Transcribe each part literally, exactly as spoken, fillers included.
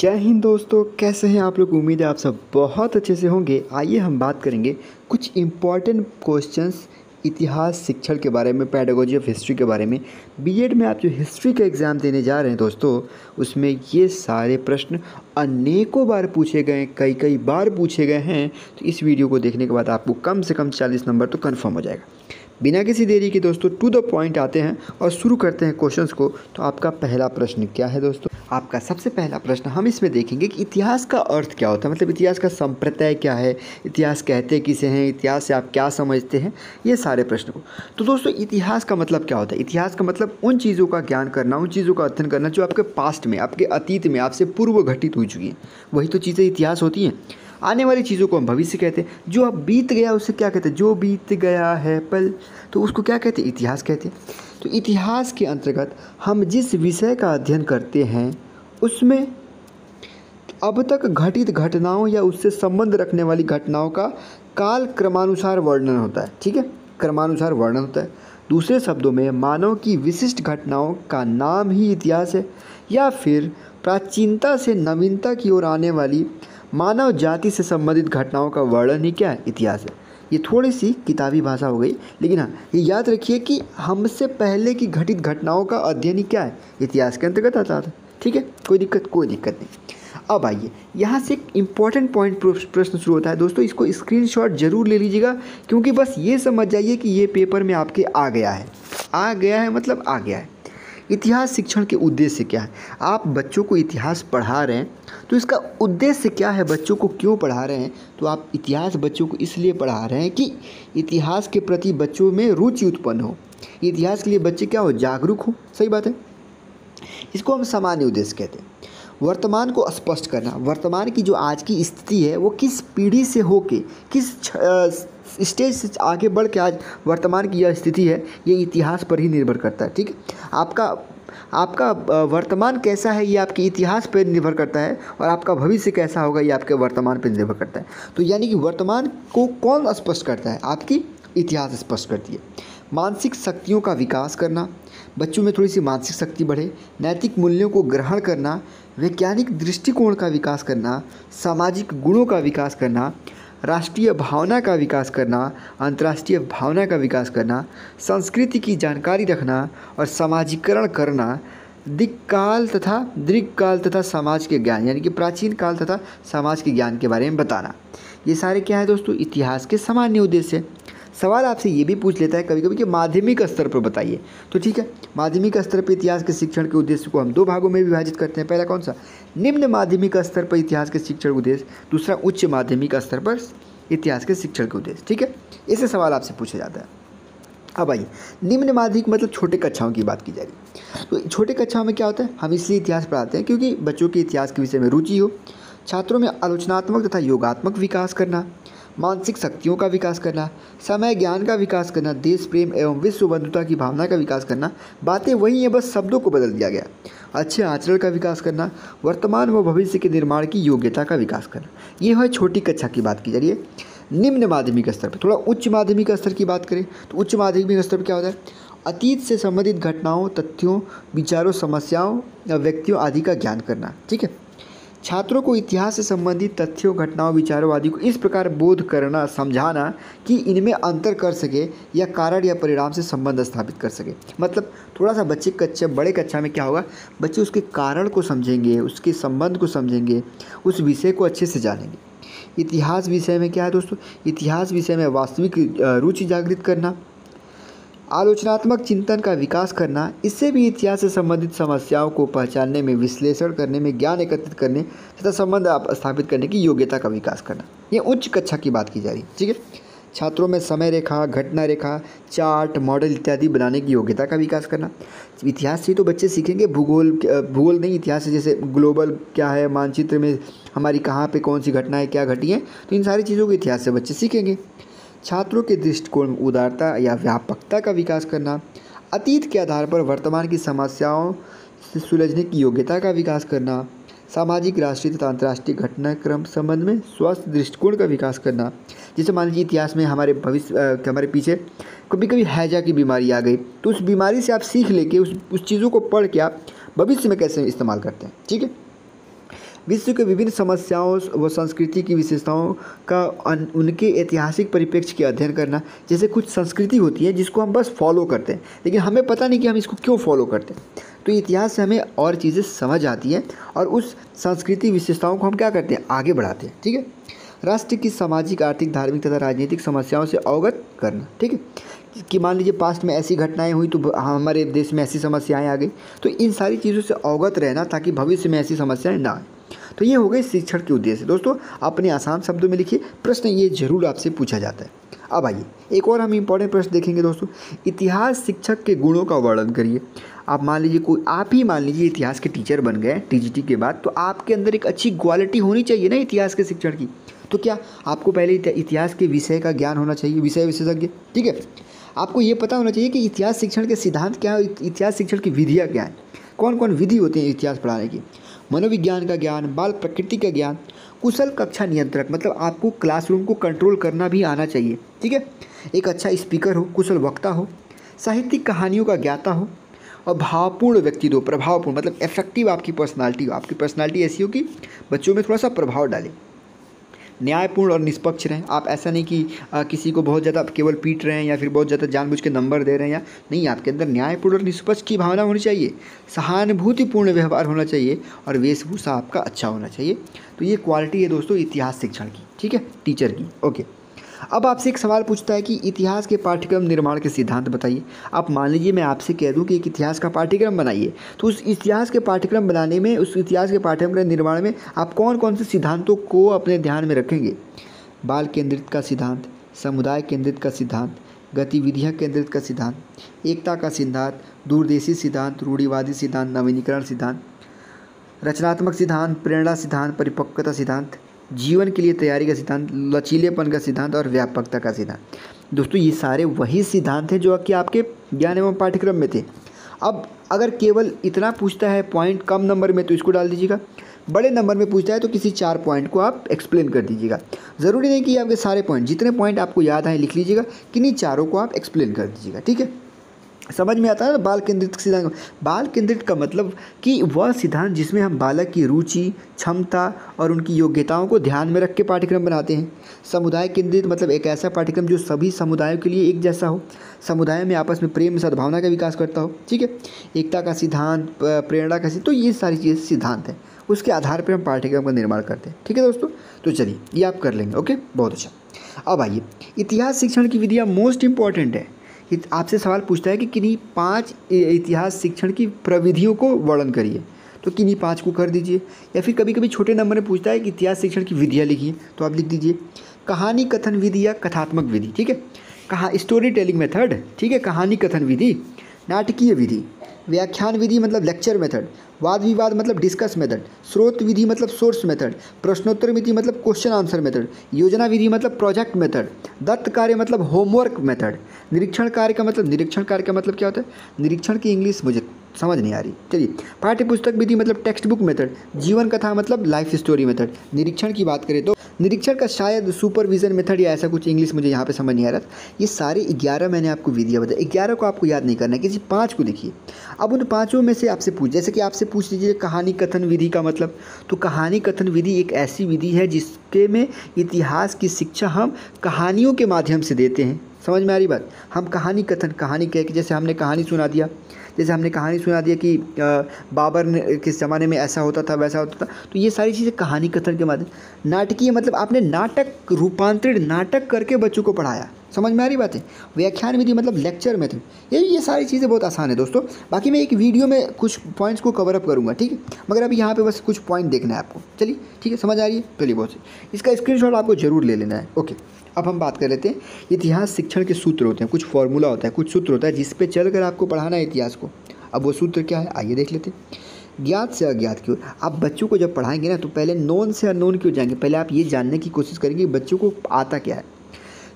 जय हिंद दोस्तों, कैसे हैं आप लोग। उम्मीद है आप सब बहुत अच्छे से होंगे। आइए हम बात करेंगे कुछ इम्पॉर्टेंट क्वेश्चंस इतिहास शिक्षण के बारे में, पेडागोजी ऑफ हिस्ट्री के बारे में। बीएड में आप जो हिस्ट्री का एग्ज़ाम देने जा रहे हैं दोस्तों, उसमें ये सारे प्रश्न अनेकों बार पूछे गए, कई कई बार पूछे गए हैं। तो इस वीडियो को देखने के बाद आपको कम से कम चालीस नंबर तो कन्फर्म हो जाएगा। बिना किसी देरी के दोस्तों टू द पॉइंट आते हैं और शुरू करते हैं क्वेश्चंस को। तो आपका पहला प्रश्न क्या है दोस्तों, आपका सबसे पहला प्रश्न हम इसमें देखेंगे कि इतिहास का अर्थ क्या होता है, मतलब इतिहास का संप्रदाय क्या है, इतिहास कहते किसे हैं, इतिहास से आप क्या समझते हैं, ये सारे प्रश्न को। तो दोस्तों इतिहास का मतलब क्या होता है? इतिहास का मतलब उन चीज़ों का ज्ञान करना, उन चीज़ों का अध्ययन करना जो आपके पास्ट में, आपके अतीत में आपसे पूर्व घटित हो चुकी हैं। वही तो चीज़ें इतिहास होती हैं। आने वाली चीज़ों को हम भविष्य कहते हैं। जो अब बीत गया उसे क्या कहते हैं, जो बीत गया है पल, तो उसको क्या कहते हैं, इतिहास कहते हैं। तो इतिहास के अंतर्गत हम जिस विषय का अध्ययन करते हैं उसमें अब तक घटित घटनाओं या उससे संबंध रखने वाली घटनाओं का काल क्रमानुसार वर्णन होता है। ठीक है, क्रमानुसार वर्णन होता है। दूसरे शब्दों में मानव की विशिष्ट घटनाओं का नाम ही इतिहास है, या फिर प्राचीनता से नवीनता की ओर आने वाली मानव जाति से संबंधित घटनाओं का वर्णन ही क्या है, इतिहास है। ये थोड़ी सी किताबी भाषा हो गई, लेकिन हाँ ये याद रखिए कि हमसे पहले की घटित घटनाओं का अध्ययन ही क्या है, इतिहास के अंतर्गत आता था। ठीक है, कोई दिक्कत कोई दिक्कत नहीं। अब आइए, यहाँ से एक इम्पॉर्टेंट पॉइंट प्रश्न शुरू होता है दोस्तों। इसको स्क्रीनशॉट जरूर ले लीजिएगा, क्योंकि बस ये समझ जाइए कि ये पेपर में आपके आ गया है। आ गया है मतलब आ गया है। इतिहास शिक्षण के उद्देश्य क्या है? आप बच्चों को इतिहास पढ़ा रहे हैं तो इसका उद्देश्य क्या है, बच्चों को क्यों पढ़ा रहे हैं? तो आप इतिहास बच्चों को इसलिए पढ़ा रहे हैं कि इतिहास के प्रति बच्चों में रुचि उत्पन्न हो, इतिहास के लिए बच्चे क्या हो, जागरूक हो। सही बात है। इसको हम सामान्य उद्देश्य कहते हैं। वर्तमान को स्पष्ट करना, वर्तमान की जो आज की स्थिति है वो किस पीढ़ी से होके, किस स्टेज से आगे बढ़ के आज वर्तमान की यह स्थिति है, ये इतिहास पर ही निर्भर करता है। ठीक, आपका आपका वर्तमान कैसा है ये आपके इतिहास पर निर्भर करता है, और आपका भविष्य कैसा होगा ये आपके वर्तमान पर निर्भर करता है। तो यानी कि वर्तमान को कौन स्पष्ट करता है, आपकी इतिहास स्पष्ट करती है। मानसिक शक्तियों का विकास करना, बच्चों में थोड़ी सी मानसिक शक्ति बढ़े, नैतिक मूल्यों को ग्रहण करना, वैज्ञानिक दृष्टिकोण का विकास करना, सामाजिक गुणों का विकास करना, राष्ट्रीय भावना का विकास करना, अंतर्राष्ट्रीय भावना का विकास करना, संस्कृति की जानकारी रखना और सामाजिकरण करना, दिक्काल तथा दीर्घकाल तथा समाज के ज्ञान, यानी कि प्राचीन काल तथा समाज के ज्ञान के बारे में बताना। ये सारे क्या है दोस्तों, इतिहास के सामान्य उद्देश्य है। सवाल आपसे ये भी पूछ लेता है कभी कभी कि माध्यमिक स्तर पर बताइए, तो ठीक है, माध्यमिक स्तर पर इतिहास के शिक्षण के उद्देश्य को हम दो भागों में विभाजित करते हैं। पहला कौन सा, निम्न माध्यमिक स्तर पर इतिहास के शिक्षण उद्देश्य, दूसरा उच्च माध्यमिक स्तर पर इतिहास के शिक्षण के उद्देश्य। ठीक है, इससे सवाल आपसे पूछा जाता है। अब आइए, निम्न माध्यमिक मतलब छोटे कक्षाओं की बात की जा रही है। तो छोटे कक्षाओं में क्या होता है, हम इसलिए इतिहास पढ़ाते हैं क्योंकि बच्चों के इतिहास के विषय में रुचि हो, छात्रों में आलोचनात्मक तथा योगात्मक विकास करना, मानसिक शक्तियों का विकास करना, समय ज्ञान का विकास करना, देश प्रेम एवं विश्व बंधुता की भावना का विकास करना। बातें वही हैं, बस शब्दों को बदल दिया गया। अच्छे आचरण का विकास करना, वर्तमान व भविष्य के निर्माण की योग्यता का विकास करना। ये है छोटी कक्षा की बात की जा रही है, निम्न माध्यमिक स्तर पर। थोड़ा उच्च माध्यमिक स्तर की बात करें तो उच्च माध्यमिक स्तर पर क्या होता है, अतीत से संबंधित घटनाओं, तथ्यों, विचारों, समस्याओं, व्यक्तियों आदि का ज्ञान करना। ठीक है, छात्रों को इतिहास से संबंधित तथ्यों, घटनाओं, विचारों आदि को इस प्रकार बोध करना, समझाना कि इनमें अंतर कर सके या कारण या परिणाम से संबंध स्थापित कर सके। मतलब थोड़ा सा बच्चे कक्षा बड़े कक्षा में क्या होगा, बच्चे उसके कारण को समझेंगे, उसके संबंध को समझेंगे, उस विषय को अच्छे से जानेंगे। इतिहास विषय में क्या है दोस्तों, इतिहास विषय में वास्तविक रुचि जागृत करना, आलोचनात्मक चिंतन का विकास करना, इससे भी इतिहास से संबंधित समस्याओं को पहचानने में, विश्लेषण करने में, ज्ञान एकत्रित करने तथा संबंध आप स्थापित करने की योग्यता का विकास करना। ये उच्च कक्षा की बात की जा रही है। ठीक है, छात्रों में समय रेखा, घटना रेखा, चार्ट, मॉडल इत्यादि बनाने की योग्यता का विकास करना। इतिहास से तो बच्चे सीखेंगे, भूगोल भूगोल नहीं इतिहास से, जैसे ग्लोबल क्या है, मानचित्र में हमारी कहाँ पे कौन सी घटनाएं क्या घटी हैं, तो इन सारी चीज़ों के इतिहास से बच्चे सीखेंगे। छात्रों के दृष्टिकोण में उदारता या व्यापकता का विकास करना, अतीत के आधार पर वर्तमान की समस्याओं से सुलझने की योग्यता का विकास करना, सामाजिक, राष्ट्रीय तथा अंतर्राष्ट्रीय घटनाक्रम संबंध में स्वस्थ दृष्टिकोण का विकास करना। जैसे मान लीजिए इतिहास में हमारे भविष्य हमारे पीछे कभी कभी हैजा की बीमारी आ गई, तो उस बीमारी से आप सीख लेके उस उस चीज़ों को पढ़ के आप भविष्य में कैसे इस्तेमाल करते हैं। ठीक है, विश्व के विभिन्न समस्याओं व संस्कृति की विशेषताओं का उनके ऐतिहासिक परिप्रेक्ष्य के अध्ययन करना। जैसे कुछ संस्कृति होती है जिसको हम बस फॉलो करते हैं, लेकिन हमें पता नहीं कि हम इसको क्यों फॉलो करते हैं, तो इतिहास से हमें और चीज़ें समझ आती हैं और उस संस्कृति विशेषताओं को हम क्या करते हैं, आगे बढ़ाते हैं। ठीक है, राष्ट्र की सामाजिक, आर्थिक, धार्मिक तथा राजनीतिक समस्याओं से अवगत करना। ठीक है, कि मान लीजिए पास्ट में ऐसी घटनाएं हुई तो हमारे देश में ऐसी समस्याएं आ गई, तो इन सारी चीज़ों से अवगत रहना ताकि भविष्य में ऐसी समस्याएं ना आए। तो ये हो गए शिक्षण के उद्देश्य। दोस्तों, अपने आसान शब्दों में लिखिए, प्रश्न ये जरूर आपसे पूछा जाता है। अब आइए एक और हम इम्पोर्टेंट प्रश्न देखेंगे दोस्तों, इतिहास शिक्षक के गुणों का वर्णन करिए। आप मान लीजिए कोई आप ही मान लीजिए इतिहास के टीचर बन गए टीजीटी के बाद, तो आपके अंदर एक अच्छी क्वालिटी होनी चाहिए ना इतिहास के शिक्षण की। तो क्या आपको पहले इतिहास के विषय का ज्ञान होना चाहिए, विषय विशेषज्ञ। ठीक है, आपको ये पता होना चाहिए कि इतिहास शिक्षण के सिद्धांत क्या है, इतिहास शिक्षण की विधियाँ क्या हैं, कौन कौन विधि होती है इतिहास पढ़ाने की। मनोविज्ञान का ज्ञान, बाल प्रकृति का ज्ञान, कुशल कक्षा नियंत्रक, मतलब आपको क्लासरूम को कंट्रोल करना भी आना चाहिए। ठीक है, एक अच्छा स्पीकर हो, कुशल वक्ता हो, साहित्यिक कहानियों का ज्ञाता हो और भावपूर्ण व्यक्ति हो, प्रभावपूर्ण मतलब इफेक्टिव आपकी पर्सनालिटी हो, आपकी पर्सनालिटी ऐसी हो कि बच्चों में थोड़ा सा प्रभाव डाले। न्यायपूर्ण और निष्पक्ष रहें, आप ऐसा नहीं कि आ, किसी को बहुत ज़्यादा केवल पीट रहे हैं या फिर बहुत ज़्यादा जानबूझ के नंबर दे रहे हैं, या नहीं, आपके अंदर न्यायपूर्ण और निष्पक्ष की भावना होनी चाहिए। सहानुभूतिपूर्ण व्यवहार होना चाहिए और वेशभूषा आपका अच्छा होना चाहिए। तो ये क्वालिटी है दोस्तों इतिहास शिक्षण की, ठीक है, टीचर की। ओके, अब आपसे एक सवाल पूछता है कि इतिहास के पाठ्यक्रम निर्माण के सिद्धांत बताइए। आप मान लीजिए मैं आपसे कह दूं कि एक इतिहास का पाठ्यक्रम बनाइए, तो उस इतिहास के पाठ्यक्रम बनाने में, उस इतिहास के पाठ्यक्रम के निर्माण में आप कौन कौन से सिद्धांतों को अपने ध्यान में रखेंगे। बाल केंद्रित का सिद्धांत, समुदाय केंद्रित का सिद्धांत, गतिविधियाँ केंद्रित का सिद्धांत, एकता का सिद्धांत, दूरदेशी सिद्धांत, रूढ़िवादी सिद्धांत, नवीनीकरण सिद्धांत, रचनात्मक सिद्धांत, प्रेरणा सिद्धांत, परिपक्वता सिद्धांत, जीवन के लिए तैयारी का सिद्धांत, लचीलेपन का सिद्धांत और व्यापकता का सिद्धांत। दोस्तों, ये सारे वही सिद्धांत हैं जो कि आपके ज्ञान एवं पाठ्यक्रम में थे। अब अगर केवल इतना पूछता है पॉइंट कम नंबर में तो इसको डाल दीजिएगा, बड़े नंबर में पूछता है तो किसी चार पॉइंट को आप एक्सप्लेन कर दीजिएगा। ज़रूरी नहीं कि आपके सारे पॉइंट, जितने पॉइंट आपको याद आए लिख लीजिएगा, किन्हीं चारों को आप एक्सप्लेन कर दीजिएगा। ठीक है, समझ में आता है ना। बाल केंद्रित सिद्धांत, बाल केंद्रित का मतलब कि वह सिद्धांत जिसमें हम बालक की रुचि, क्षमता और उनकी योग्यताओं को ध्यान में रख के पाठ्यक्रम बनाते हैं। समुदाय केंद्रित मतलब एक ऐसा पाठ्यक्रम जो सभी समुदायों के लिए एक जैसा हो, समुदाय में आपस में प्रेम, सद्भावना का विकास करता हो। ठीक है, एकता का सिद्धांत, प्रेरणा का सिद्धांत, तो ये सारी चीज़ सिद्धांत है, उसके आधार पर हम पाठ्यक्रम का निर्माण करते हैं। ठीक है दोस्तों, तो चलिए ये आप कर लेंगे। ओके, बहुत अच्छा। अब आइए, इतिहास शिक्षण की विधियाँ मोस्ट इंपॉर्टेंट है। आपसे सवाल पूछता है कि किन्हीं पांच इतिहास शिक्षण की प्रविधियों को वर्णन करिए, तो किन्हीं पांच को कर दीजिए। या फिर कभी कभी छोटे नंबर में पूछता है कि इतिहास शिक्षण की विधियाँ लिखिए, तो आप लिख दीजिए कहानी कथन विधि या कथात्मक विधि। ठीक है, कहा स्टोरी टेलिंग मेथड, ठीक है, कहानी कथन विधि, नाटकीय विधि, व्याख्यान विधि मतलब लेक्चर मेथड, वाद विवाद मतलब डिस्कस मेथड, स्रोत विधि मतलब सोर्स मेथड, प्रश्नोत्तर विधि मतलब क्वेश्चन आंसर मेथड, योजना विधि मतलब प्रोजेक्ट मेथड, दत्त कार्य मतलब होमवर्क मेथड, निरीक्षण कार्य का मतलब निरीक्षण कार्य का मतलब क्या होता है, निरीक्षण की इंग्लिश मुझे समझ नहीं आ रही, चलिए, पाठ्यपुस्तक विधि मतलब टेक्स्ट बुक मेथड, जीवन कथा मतलब लाइफ स्टोरी मेथड, निरीक्षण की बात करें तो निरीक्षण का शायद सुपरविजन मेथड या ऐसा कुछ, इंग्लिश मुझे यहाँ पे समझ नहीं आ रहा था। ये सारे ग्यारह मैंने आपको विधियाँ बताई, ग्यारह को आपको याद नहीं करना है, किसी पाँच को लिखिए। अब उन पाँचों में से आपसे पूछ, जैसे कि आपसे पूछ लीजिए कहानी कथन विधि का मतलब, तो कहानी कथन विधि एक ऐसी विधि है जिसके में इतिहास की शिक्षा हम कहानियों के माध्यम से देते हैं। समझ में आ रही बात, हम कहानी कथन, कहानी कह के जैसे हमने कहानी सुना दिया, जैसे हमने कहानी सुना दिया कि बाबर ने किस ज़माने में ऐसा होता था, वैसा होता था, तो ये सारी चीज़ें कहानी कथन के माध्यम। नाटकीय मतलब आपने नाटक, रूपांतरित नाटक करके बच्चों को पढ़ाया। समझ में आ रही बात है। व्याख्यान विधि मतलब लेक्चर मेथड। ये ये सारी चीज़ें बहुत आसान है दोस्तों, बाकी मैं एक वीडियो में कुछ पॉइंट्स को कवर अप करूँगा। ठीक है, मगर अभी यहाँ पे बस कुछ पॉइंट देखना है आपको। चलिए, ठीक है, समझ आ रही है, चलिए बहुत सही। इसका स्क्रीनशॉट आपको जरूर ले लेना है। ओके, अब हम बात कर लेते हैं इतिहास शिक्षण के सूत्र होते हैं, कुछ फॉर्मूला होता है, कुछ सूत्र होता है जिस पे चल कर आपको पढ़ाना है इतिहास को। अब वो सूत्र क्या है, आइए देख लेते हैं। ज्ञात से अज्ञात की ओर, आप बच्चों को जब पढ़ाएंगे ना तो पहले नोन से अननोन की ओर जाएंगे, पहले आप ये जानने की कोशिश करेंगे बच्चों को आता क्या है,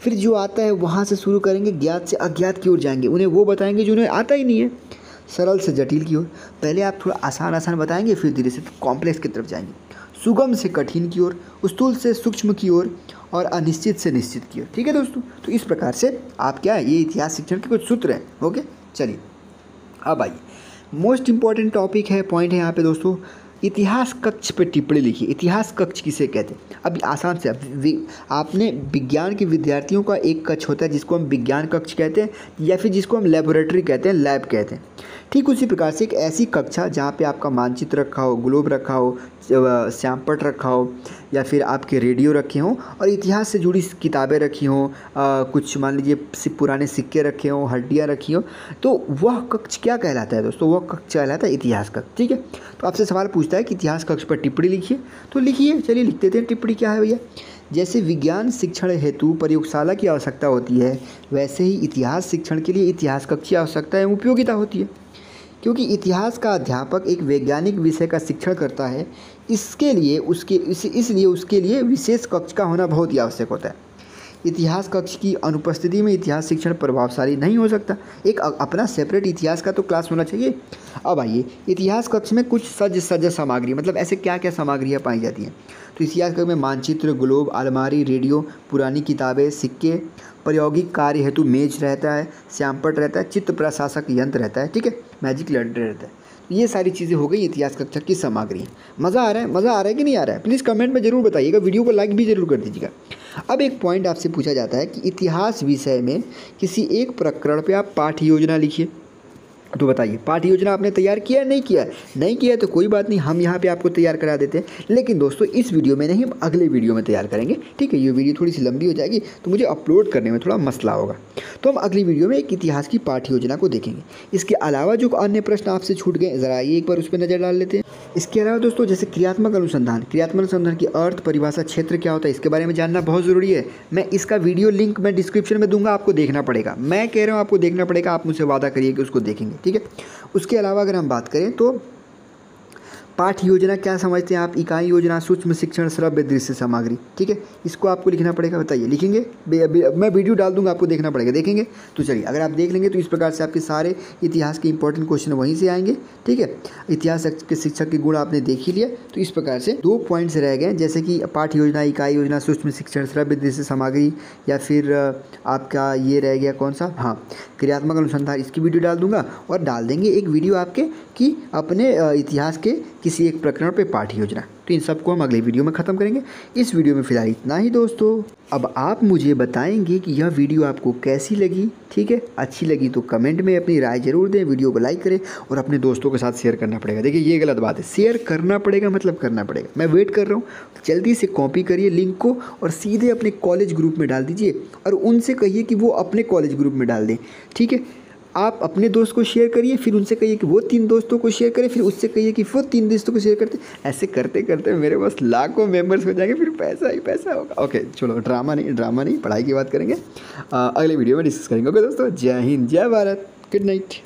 फिर जो आता है वहाँ से शुरू करेंगे, ज्ञात से अज्ञात की ओर जाएंगे, उन्हें वो बताएंगे जो उन्हें आता ही नहीं है। सरल से जटिल की ओर, पहले आप थोड़ा आसान आसान बताएंगे, फिर धीरे से कॉम्प्लेक्स की तरफ जाएंगे। सुगम से कठिन की ओर, स्थूल से सूक्ष्म की ओर और अनिश्चित से निश्चित की ओर। ठीक है दोस्तों, तो इस प्रकार से आप क्या है, ये इतिहास शिक्षण के कुछ सूत्र हैं। ओके, चलिए अब आइए, मोस्ट इम्पॉर्टेंट टॉपिक है, पॉइंट है यहाँ पे दोस्तों, इतिहास कक्ष पे टिप्पणी लिखी। इतिहास कक्ष किसे कहते हैं? अभी आसान से आपने विज्ञान के विद्यार्थियों का एक कक्ष होता है जिसको हम विज्ञान कक्ष कहते हैं या फिर जिसको हम लेबोरेटरी कहते हैं, लैब कहते हैं। ठीक उसी प्रकार से एक ऐसी कक्षा जहाँ पे आपका मानचित्र रखा हो, ग्लोब रखा हो, श्यामपट रखा हो या फिर आपके रेडियो रखे हों और इतिहास से जुड़ी किताबें रखी हों, कुछ मान लीजिए पुराने सिक्के रखे हों, हड्डियाँ रखी हों, तो वह कक्ष क्या कहलाता है दोस्तों? वह कक्ष कहलाता है इतिहास कक्ष। ठीक है, तो आपसे सवाल पूछता है कि इतिहास कक्ष पर टिप्पणी लिखिए, तो लिखिए। चलिए लिख देते हैं। टिप्पणी क्या है भैया? जैसे विज्ञान शिक्षण हेतु प्रयोगशाला की आवश्यकता होती है, वैसे ही इतिहास शिक्षण के लिए इतिहास कक्ष की आवश्यकता एवं उपयोगिता होती है। क्योंकि इतिहास का अध्यापक एक वैज्ञानिक विषय का शिक्षण करता है, इसके लिए उसके इस, इसलिए उसके लिए विशेष कक्ष का होना बहुत ही आवश्यक होता है। इतिहास कक्ष की अनुपस्थिति में इतिहास शिक्षण प्रभावशाली नहीं हो सकता। एक अपना सेपरेट इतिहास का तो क्लास होना चाहिए। अब आइए, इतिहास कक्ष में कुछ सज सज सामग्री, मतलब ऐसे क्या क्या सामग्रियाँ पाई जाती हैं? तो इतिहास कक्ष में मानचित्र, ग्लोब, अलमारी, रेडियो, पुरानी किताबें, सिक्के, प्रायोगिक कार्य हेतु मेज रहता है, श्यामपट रहता है, चित्र प्रशासक यंत्र रहता है, ठीक है, मैजिक लैंटर रहता है। ये सारी चीज़ें हो गई इतिहास कक्षा की सामग्री। मज़ा आ रहा है? मज़ा आ रहा है कि नहीं आ रहा है? प्लीज़ कमेंट में ज़रूर बताइएगा, वीडियो को लाइक भी ज़रूर कर दीजिएगा। अब एक पॉइंट आपसे पूछा जाता है कि इतिहास विषय में किसी एक प्रकरण पे आप पाठ्य योजना लिखिए, तो बताइए पाठ्य योजना आपने तैयार किया नहीं किया? नहीं किया तो कोई बात नहीं, हम यहाँ पे आपको तैयार करा देते हैं, लेकिन दोस्तों इस वीडियो में नहीं, हम अगले वीडियो में तैयार करेंगे। ठीक है, ये वीडियो थोड़ी सी लंबी हो जाएगी तो मुझे अपलोड करने में थोड़ा मसला होगा, तो हम अगली वीडियो में एक इतिहास की पाठ्य योजना को देखेंगे। इसके अलावा जो अन्य प्रश्न आपसे छूट गए, ज़रा ये एक बार उस पर नज़र डाल लेते हैं। इसके अलावा दोस्तों, जैसे क्रियात्मक अनुसंधान, क्रियात्मक अनुसंधान की अर्थ परिभाषा क्षेत्र क्या होता है, इसके बारे में जानना बहुत ज़रूरी है। मैं इसका वीडियो लिंक मैं डिस्क्रिप्शन में दूंगा, आपको देखना पड़ेगा। मैं कह रहा हूँ आपको देखना पड़ेगा, आप मुझसे वादा करिए कि उसको देखेंगे। ठीक है, उसके अलावा अगर हम बात करें तो पाठ्य योजना क्या समझते हैं आप? इकाई योजना, सूक्ष्म शिक्षण, श्रव्य दृश्य सामग्री। ठीक है, इसको आपको लिखना पड़ेगा। बताइए लिखेंगे? बे, बे, मैं वीडियो डाल दूंगा, आपको देखना पड़ेगा, देखेंगे। तो चलिए, अगर आप देख लेंगे तो इस प्रकार से आपके सारे इतिहास के इंपॉर्टेंट क्वेश्चन वहीं से आएंगे। ठीक है, इतिहास के शिक्षक के गुण आपने देख ही लिए, तो इस प्रकार से दो पॉइंट्स रह गए, जैसे कि पाठ्य योजना, इकाई योजना, सूक्ष्म शिक्षण, श्रव्य दृश्य सामग्री, या फिर आपका ये रह गया कौन सा, हाँ, क्रियात्मक अनुसंधान। इसकी वीडियो डाल दूंगा और डाल देंगे एक वीडियो आपके कि अपने इतिहास के किसी एक प्रकरण पे पाठ्य योजना। तो इन सबको हम अगले वीडियो में ख़त्म करेंगे। इस वीडियो में फिलहाल इतना ही दोस्तों। अब आप मुझे बताएंगे कि यह वीडियो आपको कैसी लगी। ठीक है, अच्छी लगी तो कमेंट में अपनी राय जरूर दें, वीडियो को लाइक करें और अपने दोस्तों के साथ शेयर करना पड़ेगा। देखिए, ये गलत बात है, शेयर करना पड़ेगा मतलब करना पड़ेगा। मैं वेट कर रहा हूँ, जल्दी से कॉपी करिए लिंक को और सीधे अपने कॉलेज ग्रुप में डाल दीजिए और उनसे कहिए कि वो अपने कॉलेज ग्रुप में डाल दें। ठीक है, आप अपने दोस्त को शेयर करिए, फिर उनसे कहिए कि वो तीन दोस्तों को शेयर करें, फिर उससे कहिए कि वो तीन दोस्तों को शेयर करते। ऐसे करते करते मेरे पास लाखों मेंबर्स हो जाएंगे, फिर पैसा ही पैसा होगा। ओके, चलो ड्रामा नहीं, ड्रामा नहीं, पढ़ाई की बात करेंगे, आ, अगले वीडियो में डिस्कस करेंगे। ओके दोस्तों, जय हिंद, जय भारत, गुड नाइट।